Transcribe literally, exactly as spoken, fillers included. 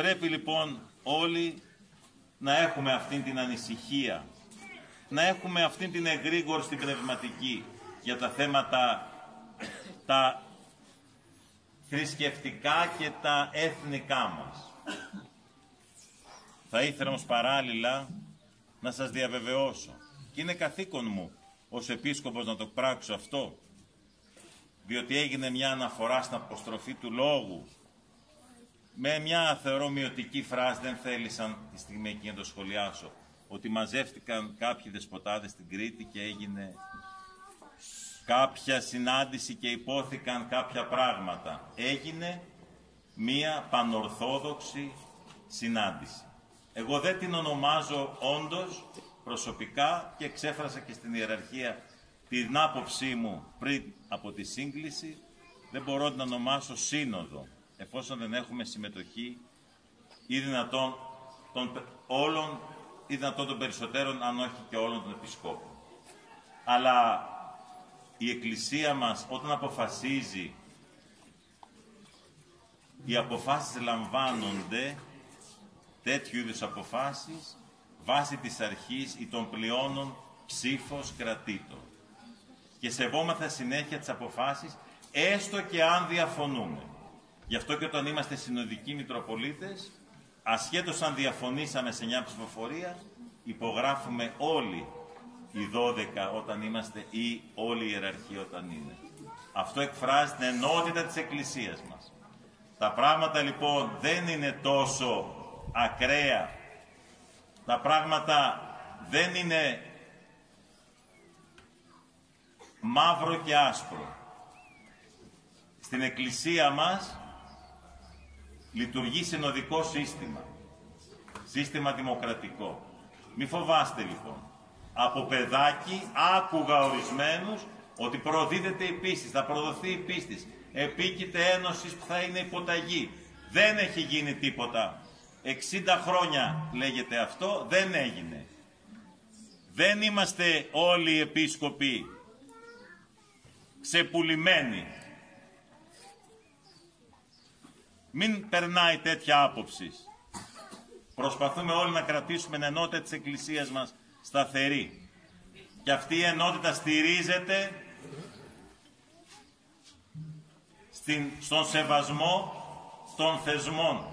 Πρέπει λοιπόν όλοι να έχουμε αυτήν την ανησυχία, να έχουμε αυτήν την εγρήγορση στην πνευματική για τα θέματα τα θρησκευτικά και τα εθνικά μας. Θα ήθελα όμως παράλληλα να σας διαβεβαιώσω, και είναι καθήκον μου ως επίσκοπος να το πράξω αυτό, διότι έγινε μια αναφορά στην αποστροφή του λόγου, με μια θεωρώ μειωτική φράση, δεν θέλησαν τη στιγμή εκείνη να το σχολιάσω, ότι μαζεύτηκαν κάποιοι δεσποτάδες στην Κρήτη και έγινε κάποια συνάντηση και υπόθηκαν κάποια πράγματα. Έγινε μια πανορθόδοξη συνάντηση. Εγώ δεν την ονομάζω όντως προσωπικά και εξέφρασα και στην ιεραρχία την άποψή μου πριν από τη σύγκληση. Δεν μπορώ να την ονομάσω σύνοδο, εφόσον δεν έχουμε συμμετοχή ή δυνατόν των όλων ή δυνατόν των περισσότερων, αν όχι και όλων των επισκόπων. Αλλά η Εκκλησία μας όταν αποφασίζει, οι αποφάσεις λαμβάνονται, τέτοιου είδους αποφάσεις, βάσει της αρχής ή των πλειώνων ψήφος κρατήτων. Και σεβόμαθα συνέχεια τις αποφάσεις, έστω και αν διαφωνούμε. Γι' αυτό και όταν είμαστε συνοδικοί μητροπολίτες, ασχέτως αν διαφωνήσαμε σε μια ψηφοφορία, υπογράφουμε όλοι οι δώδεκα όταν είμαστε ή όλη η ιεραρχία όταν είναι. Αυτό εκφράζει την ενότητα της Εκκλησίας μας. Τα πράγματα λοιπόν δεν είναι τόσο ακραία. Τα πράγματα δεν είναι μαύρο και άσπρο. Στην Εκκλησία μας λειτουργεί συνοδικό σύστημα, σύστημα δημοκρατικό. Μη φοβάστε λοιπόν. Από παιδάκι άκουγα ορισμένους ότι προδίδεται η πίστη, θα προδοθεί η πίστη, επίκειται ένωσης που θα είναι υποταγή. Δεν έχει γίνει τίποτα. εξήντα χρόνια λέγεται αυτό, δεν έγινε. Δεν είμαστε όλοι οι επίσκοποι ξεπουλημένοι. Μην περνάει τέτοια άποψη. Προσπαθούμε όλοι να κρατήσουμε την ενότητα της Εκκλησίας μας σταθερή. Και αυτή η ενότητα στηρίζεται στην, στον σεβασμό των θεσμών.